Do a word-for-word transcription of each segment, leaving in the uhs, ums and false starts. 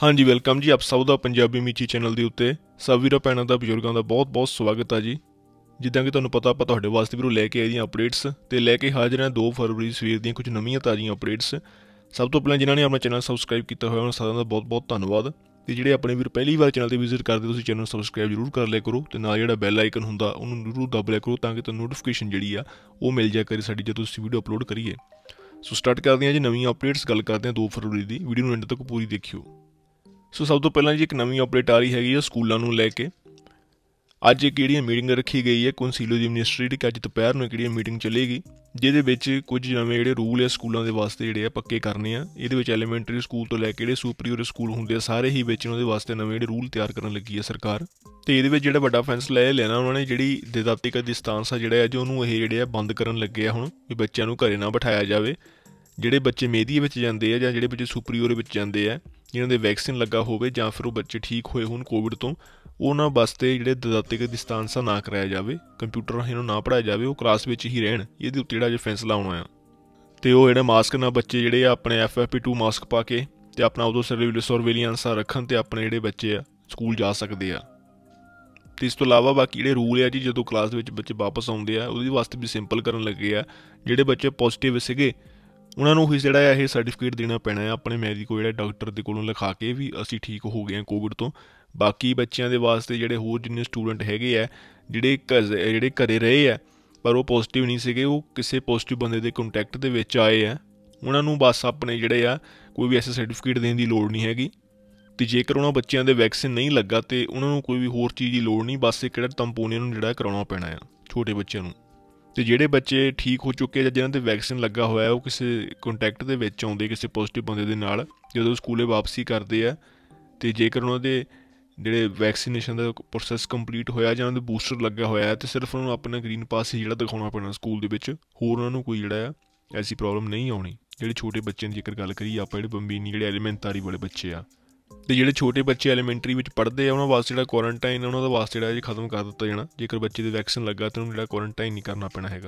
हाँ जी वेलकम जी आप सब का पंजाबी अमीची चैनल के उत्ते सब वीरों भैनों का बजुर्गों का बहुत बहुत स्वागत है जी। जिदा कि तुहानूं पता आपां तुहाडे वास्ते वीरों लैके आए दी अपडेट्स ते लैके हाजिर हैं दो फरवरी सवेर दी कुछ नवीं ताज़ी अपडेट्स। सब तो पहले जिन्हां ने अपना चैनल सबसक्राइब किया होया उन्हां सारिआं दा बहुत बहुत धन्नवाद। तो जिहड़े अपने वीर पहली बार चैनल पर विजिट करते तुसीं चैनल सबसक्राइब जरूर कर लिया करो तो नाल जिहड़ा बैल आइकन हुंदा उहनूं जरूर दब लिया करो तां कि तुहानूं नोटिफिकेशन जिहड़ी आ ओह मिल जाया करे साडी जदों असीं वीडियो अपलोड करिए। सो स्टार्ट करते हैं जी नवीं अपडेट्स, गल करते हैं दो फरवरी की, वीडियो नूं एंड तक पूरी देखियो। सो सब तो पहला जी एक नवीं अपडेट आ रही हैगी है स्कूलों को लैके। अज एक जी मीटिंग रखी गई है कंसीलो जी मिनिस्ट्री की, अज दोपहर में एक मीटिंग चलेगी जिहदे कुछ नवे जो रूल है स्कूलों के वास्ते जोड़े पक्के करने हैं। ये एलीमेंटरी स्कूल तो लैके जो सुपीरियर स्कूल होंगे सारे ही उन्होंने वास्ते नवे रूल तैयार करन लगी है सरकार। तो ये जो बड़ा फैसला है लेना उन्होंने जी देदाती का दिस्तांस है जोड़ा जो उन्होंने ये बंद कर लगे है हुण भी बच्चों को घरें ना बिठाया जाए। जोड़े बच्चे मेहदी जाते हैं जोड़े बच्चे सुपीरियर जाते हैं जिन्होंने वैक्सीन लगा हो जां फिर वो बच्चे ठीक हुए होन कोविड तो उन्होंने वास्ते जोड़े ददातिक दिस्तांसा ना कराया जाए, कंप्यूटर इन्हों ना पढ़ाया जाए, वो क्लास में ही रहन। ये उत्ते जो फैसला होना है तो वो जो मास्क ना बच्चे जोड़े अपने F F P two mask पा के तो अपना उदो सर्वे सर्वेलीयंस रखन तो अपने जोड़े बच्चे आ स्कूल जा सकते हैं। तो इस तो इलावा बाकी जोड़े रूल है जी जो क्लास में बच्चे वापस आते हैं वो वास्ते भी सिंपल कर लगे है। जोड़े बच्चे पॉजिटिव से उन्होंने ही जोड़ा है सर्टिफिकेट देना पैना है अपने मैरिज को जोड़ा डॉक्टर के कोलों लिखा के भी असी ठीक हो गए हैं कोविड तो। बाकी बच्चों के वास्ते जोड़े होर जिन्हें स्टूडेंट है जोड़े जोड़े घरें रहे है पर वो पॉजिटिव नहीं सके वो किसी पॉजिटिव बंदे के कॉन्टैक्ट दे विच आए हैं उन्होंने बस अपने जोड़े आ कोई भी ऐसे सर्टिफिकेट देने की लोड़ नहीं हैगी। तो जेकर उन्होंने बच्चों के वैक्सीन नहीं लगा तो उन्होंने कोई भी होर चीज़ की लोड़ नहीं, बस एक तंपोनिया जोड़ा करवाना पैना है छोटे बच्चों को। तो जोड़े बच्चे ठीक हो चुके हैं जिन्होंने वैक्सीन लगा हुआ है वो किसी कॉन्टैक्ट के विच आउंदे किसी पॉजिटिव बंदे दे नाल जो स्कूले वापसी करते हैं तो जेकर उन्होंने जोड़े वैक्सीनेशन का प्रोसैस कंप्लीट होया जां उन्होंने बूस्टर लगा हुआ तो सिर्फ उन्होंने अपना ग्रीन पास ही जोड़ा दिखाना पैना स्कूल दे विच, होर उन्होंने कोई जोड़ा ऐसी प्रॉब्लम नहीं आनी। जोड़े छोटे बच्चों की जेकर गल करिए आप जोड़े बंबीनी जोड़े एलीमेंटरी वाले बच्चे आ तो जोड़े छोटे बच्चे एलीमेंटरी पढ़ते हैं उन्होंने वास्ते जो क्वारंटाइन उन्होंने वास्ते जो खत्म कर दिता जाना जेकर बच्चे की वैक्सीन लगा तो उन्होंने जो क्वारंटाइन नहीं करना पैना है।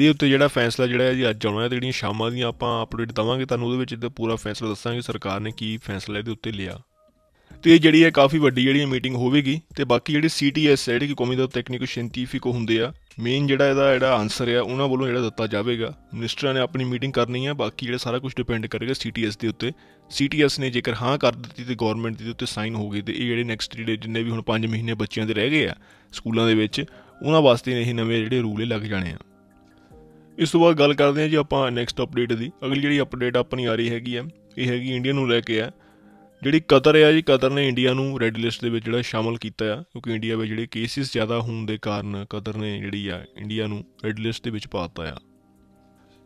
ये उत्ते जो फैसला जो है जी अज आना है तो जो शाम दी आप अपडेट देवेंगे तो पूरा फैसला दसांगे सरकार ने की फैसला ये उत्ते लिया। तो ये जी काफ़ी वड्डी जी मीटिंग होगी। तो बाकी जी सी टी एस है जी कौमी दल तकनीको शैंतीफिको होंगे आ मेन जोड़ा जो आंसर है उन्होंने वालों जो दिता जाएगा। मिनिस्टर ने अपनी मीटिंग करनी है बाकी जो सारा कुछ डिपेंड करेगा सी टी एस के उत्ते। सी टी एस ने जेकर हाँ कर दी तो गौरमेंट के उत्ते साइन हो गए तो ये जो नैक्सट जे जिन्हें भी हम पाँच महीने बच्चों के रह गए आ स्कूलों के उन्होंने वास्ते ये नवे जोड़े रूल लग जाने। इस तो बाद गल करते हैं जी आप नैक्सट अपडेट की। अगली जी अपडेट अपनी आ रही हैगी है ये हैगी इंडिया को लैके आ जी कतर है जी। कतर ने इंडिया को रेड लिस्ट के जोड़ा शामिल किया क्योंकि इंडिया में जोड़े केसिस ज़्यादा होने के कारण कतर ने जी इंडिया को रेड लिस्ट के पाता है।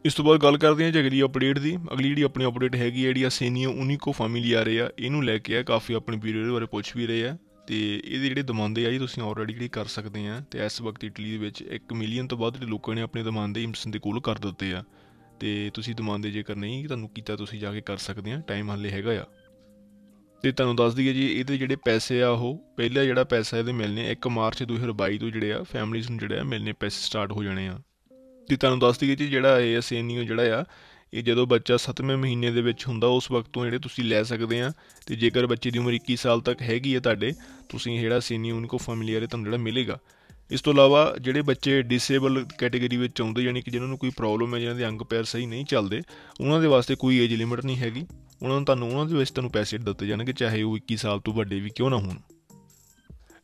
इस तो बाद गल करते हैं जी अगली अपडेट की। अगली जी अपनी अपडेट हैगी है जी आसेनियो उनिको फैमिली आ रहे हैं इनू लैके काफ़ी अपने वीडियो बारे पूछ भी रहे हैं तो ये जो दमांदे आ जी तुम ऑलरेडी जी कर सकते हैं। तो इस वक्त इटली के एक मिलियन तो वध लोगों ने अपने दमांदे इमसन के कोल कर दिते हैं तो तुम दमांदे जेकर नहीं तो किया तुम जाके कर सकते हैं, टाइम हाले हैगा। तो तुहानूं दस दईए जी ये जोड़े पैसे आ वो पहला जोड़ा पैसा ये मिलने एक मार्च दो हज़ार बाई तो जोड़े आ फैमिलीज़ नूं जोड़े मिलने पैसे स्टार्ट हो जाने। तो तुहानूं दस दईए जी जोड़ा ये आसेनियो जोड़ा आ ये जो बच्चा सत्तवें महीने के विच हुंदा उस वक्त तो जोड़े तुसीं लै सकदे आ ते जेकर बच्चे की उम्र इक्की साल तक हैगी है तुहाडे तुसीं जोड़ा आसेनियो उनको फैमिली तुहानूं जोड़ा मिलेगा। इस तो इलावा जोड़े बच्चे डिसेबल कैटेगरी में आउंदे यानी कि जिन्होंने कोई प्रॉब्लम है जिन्हों के अंग पैर सही नहीं चलते उन्होंने वास्ते कोई एज लिमिट नहीं हैगी उन्होंने तुहानूं उन्होंने वैसे तुहानूं पैसे दिते जाएंगे चाहे वो इक्की साल तो वड्डे भी क्यों ना होण।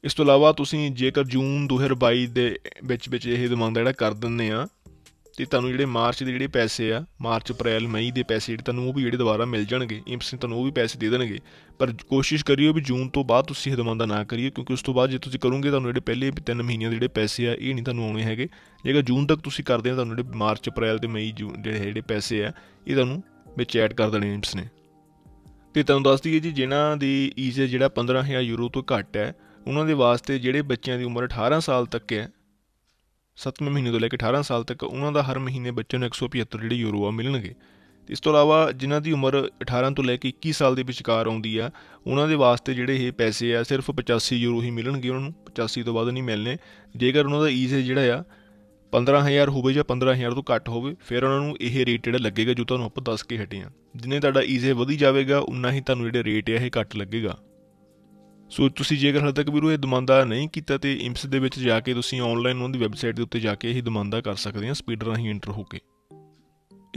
इस तो इलावा तुसीं जेकर जून दो हज़ार बाई दे विच विच इह दमांदा जिहड़ा कर दिंदे आ ते तुहानूं जिहड़े मार्च के जिहड़े पैसे आ मार्च अप्रैल मई के पैसे जिहड़े तुहानूं ओह भी जिहड़े दोबारा मिल जाणगे इम्स तुहानूं ओह भी पैसे दे देणगे पर कोशिश करियो भी जून तो बाद तुसीं इह दमांदा ना करियो क्योंकि उस तो बाद जे तुसीं करोगे तुहानूं जिहड़े पहले तीन महीनों जिहड़े पैसे आ इह नहीं तुहानूं आउणे हैगे। जेकर जून तक तुसीं करदे आ तुहानूं जिहड़े मार्च अप्रैल ते मई जून जिहड़े जिहड़े पैसे आ इह तुहानूं विच ऐड कर देणे इम्स ने। तो तुहानूं दस दईए जी जिन्हां दी ईज जिहड़ा पंद्रह हज़ार यूरो तो घट है उन्हां दे वास्ते जिहड़े बच्चों की उम्र अठारह साल तक है सत्तवें महीने तो लैके अठारह साल तक उन्हां दा हर महीने बच्चों एक सौ पचहत्तर जिहड़े यूरो आ मिलणगे। इस तो इलावा जिन्हां दी उम्र अठारह तो लैके इक्की साल के विचकार आउंदी आ उन्हां दे वास्ते जिहड़े ये पैसे आ सिर्फ पचासी यूरो ही मिलणगे उन्हां नूं पचासी तो वध नहीं मिलने। जेकर उन्हां दा ईज जिहड़ा आ पंद्रह हज़ार होवे या पंद्रह हज़ार तो घट होवे फिर उन्होंने यह रेट जो लगेगा जो तुहानूं आपां दस के हटे हाँ जिन्ने तुहाडा ईजे वधी जाएगा उन्ना ही तुहानूं जिहड़ा रेट है यह घट लगेगा। सो तुसीं जेकर हाले तक वीरो यह दमांदा नहीं कीता ते इम्स दे विच जाके तुसीं ऑनलाइन उन्हां दी वैबसाइट दे उत्ते जाके यह दमांदा कर सकदे हो स्पीड राहीं इंटर होके।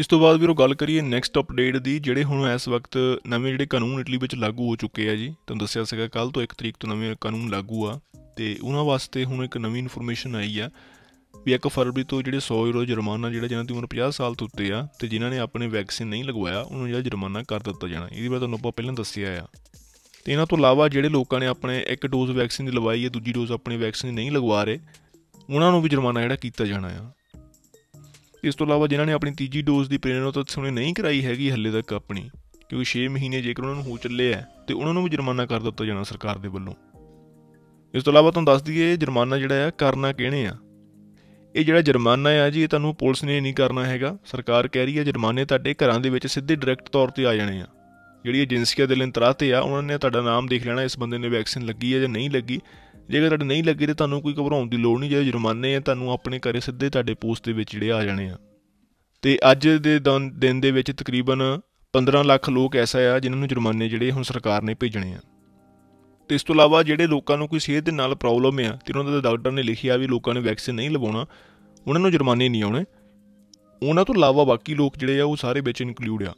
इस तो बाद वीरो गल करिए नैक्सट अपडेट दी जिहड़े हुण इस वक्त नवें जिहड़े कानून इटली विच लागू हो चुके हैं जी। तुहानूं दस्सिया सीगा कल तो एक तरीक तो नवें कानून लागू आ ते उन्हां वास्ते हुण एक नवीं इनफॉर्मेशन आई आ भी एक फरवरी तो जो सौ यूरो जुर्माना जो जिन्हों की उम्र पचास साल तो उत्ते आ तो जिन्होंने अपने वैक्सीन नहीं लगवाया उन्होंने जो जुर्माना कर दिता जाना। ये बारे तुहानूं आपां पहलां दस्सिया आ। तो इन्हां तो इलावा जिहड़े लोगों ने अपने एक डोज वैक्सीन लगवाई है दूजी डोज अपनी वैक्सीन नहीं लगवा रहे उन्होंने भी जुर्माना जिहड़ा कीता जाना आ। इस तो इलावा जिन्होंने अपनी तीजी डोज की प्रेरणा नहीं कराई हैगी हले तक अपनी क्योंकि छे महीने जेकर उन्होंने हो चले है तो उन्होंने भी जुर्माना कर दिता जाना सरकार के वलों। इस तो इलावा तुहानूं दस दईए जुर्माना जिहड़ा करना किहने आ। ये जिहड़ा जुर्माना है जी तुहानूं पुलिस ने नहीं करना हैगा। सरकार कह रही है जुर्माने तुहाडे घरां दे विच सीधे डायरैक्ट तौर पर आ जाने आ जिहड़ी एजेंसियां दे लिंतरा ते आ उन्होंने तुहाडा नाम देख लेना इस बंदे ने वैक्सीन लगी है जां नहीं लगी। जेकर तुहाडे नहीं लगी तो तुहानूं कोई घबराउण दी लोड़ नहीं। जिहड़े जुर्माने आ तुहानूं अपने घरे सीधे तुहाडे पोस्ट दे विच जिहड़े आ जाने आ। ते अज्ज दे दिन दे विच तकरीबन पंद्रह लख लोग ऐसा आ जिन्हां नूं जुर्माने जिहड़े हुण सरकार ने भेजणे आ। तो इस तो इलावा जिहड़े लोगों को कोई सेहत के नाल प्रॉब्लम है तो उन्होंने डॉक्टर ने लिखिया भी लोगों ने वैक्सीन नहीं लवाना उन्होंने जुर्माने नहीं आने। उन्होंने तो इलावा बाकी लोग जिहड़े आ वो सारे विच इनकलूड आ।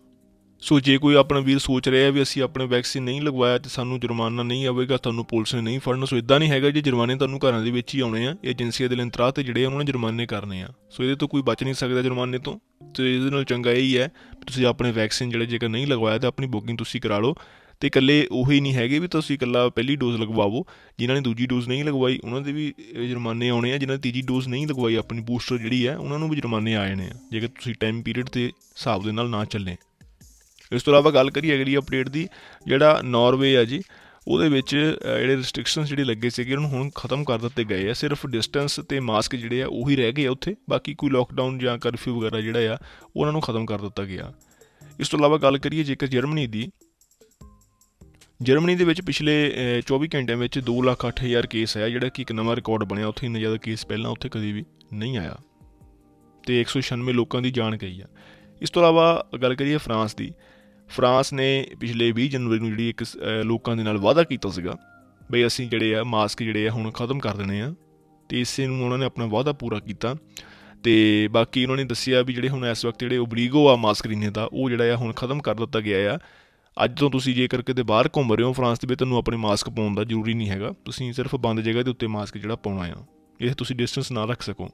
सो जे कोई अपना वीर सोच रहा है भी असी अपने वैक्सीन नहीं लगवाया तो सानू जुर्माना नहीं आएगा तुहानूं पुलिस ने नहीं फड़ना। सो इदा नहीं हैगा जी जुर्माने तुहानूं घरां दे विच ही आने आ। एजेंसियां दे लिंतरा ते जिहड़े उन्होंने जुर्माने करने आ। सो ये तो कोई बच नहीं सकता जुर्माने तो। तो इहदे नाल चंगा यही है तुसीं अपने वैक्सीन जिहड़े जेकर नहीं लगवाया तो अपनी बुकिंग तुसीं करा लो। तो इकल्ले उही नहीं हैगे भी तुसीं इकल्ला पहली डोज लगवावो। जिन्होंने दूजी डोज नहीं लगवाई उन्होंने भी जुर्माने आने हैं। जिन्होंने तीजी डोज नहीं लगवाई अपनी बूस्टर जिहड़ी है उन्होंने भी जुर्माने आ जाने जेकर तुसीं टाइम पीरियड के हिसाब दे नाल ना चलें। इस तो इलावा गल करिए अगली अपडेट की जिहड़ा नॉर्वे है जी उहदे विच जिहड़े रिस्ट्रिक्शनस जिहड़े लगे सीगे उन्होंने हुण खत्म कर दित्ते गए आ। सिर्फ डिस्टेंस तो मास्क जिहड़े आ उही रह गए उत्थे बाकी कोई लॉकडाउन जां करफ्यू वगैरह जिहड़ा आ उन्होंने खत्म कर दित्ता गया। इस तो इलावा गल करिए जेकर जर्मनी की जर्मनी के पिछले चौबीस घंटे में दो लाख अठ हज़ार केस आया जोड़ा कि एक नवा रिकॉर्ड बनया। उत्थे इन्ना ज़्यादा केस पहला उत्थे कभी भी नहीं आया तो एक सौ छियानवे लोगों की जान गई है। इस तो इलावा गल करिए फ्रांस की। फ्रांस ने पिछले बीस जनवरी को जी एक लोगों के नाल वादा किया सीगा बई असी जोड़े आ मास्क जोड़े आ हुण खत्म कर देने आ तो इस उन्होंने अपना वादा पूरा किया। तो बाकी उन्होंने दसिया भी जोड़े हुण इस वक्त जोड़े ओब्लीगो आ मास्क रीने का वो जोड़ा हुण खत्म कर दिता गया आ। अज तो तुसीं जेकर किते बाहर घूम रहे हो फ्रांस दे विच तुहानूं अपने मास्क पाउण दा जरूरी नहीं हैगा। तुसीं सिर्फ बंद जगह के उत्ते मास्क जिहड़ा पाउणा आ इह तुसीं डिस्टेंस ना रख सको।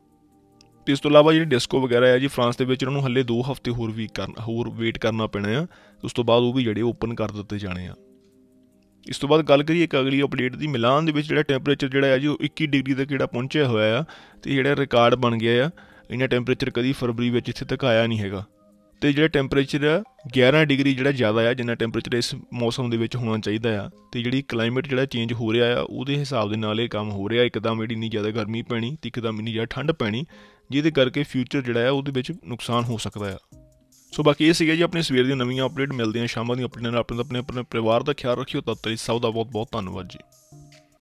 तो इस तो इलावा जिहड़े डिस्को वगैरह है जी फ्रांस के विच उन्होंने हले दो हफ्ते होर भी करना होर वेट करना पैना आ। उस तो बाद वो भी जिहड़े ओपन कर दित्ते जाने आ। इस तो बाद गल करिए एक अगली अपडेट दी। मिलान दे विच जिहड़ा टैंपरेचर जिहड़ा है जी वो इक्की डिग्री तक जिहड़ा पहुंचिया होया आ ते जिहड़ा रिकॉर्ड बन गया आ। इन्ना टैंपरेचर कदी फरवरी विच इत्थे तक आया नहीं हैगा। तो जो टैंपरेचर ग्यारह डिग्री जो ज़्यादा है जिन्ना टैंपरेचर इस मौसम के होना चाहिए आ। तो जी क्लाइमेट जो चेंज हो रहा है वो हिसाब के नाल काम हो रहा। एकदम जी इन्नी ज़्यादा गर्मी पैनी तो एकदम इन्नी ज़्यादा ठंड पैनी जिहदे करके फ्यूचर जो नुकसान हो सकता है। सो बाकी ये सीगा जी अपने सवेर दी नवीं अपडेट मिलदे आ शाम दी अपडेट नाल। अपने अपने अपने परिवार का ख्याल रखियो। तब तक सब का बहुत बहुत धन्यवाद जी।